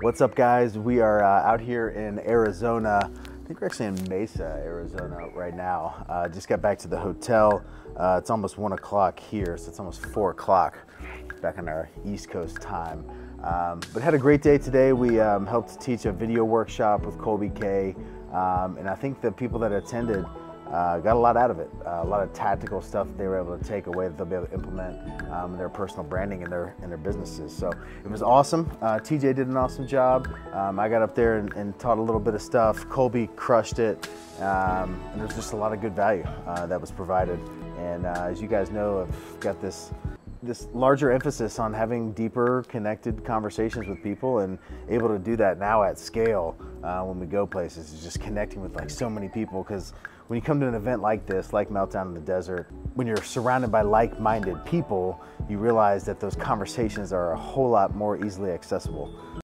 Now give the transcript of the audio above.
What's up, guys? We are out here in Arizona. I think we're actually in Mesa, Arizona right now. Just got back to the hotel. It's almost 1 o'clock here, so it's almost 4 o'clock back on our East Coast time. But had a great day today. We helped teach a video workshop with Colby K, and I think the people that attended got a lot out of it. A lot of tactical stuff they were able to take away that they'll be able to implement their personal branding and their businesses. So it was awesome. TJ did an awesome job. I got up there and taught a little bit of stuff. Colby crushed it. And there's just a lot of good value that was provided. And as you guys know, I've got this larger emphasis on having deeper connected conversations with people, and able to do that now at scale when we go places is just connecting with like so many people. Because when you come to an event like this, like Meltdown in the Desert, when you're surrounded by like-minded people, you realize that those conversations are a whole lot more easily accessible.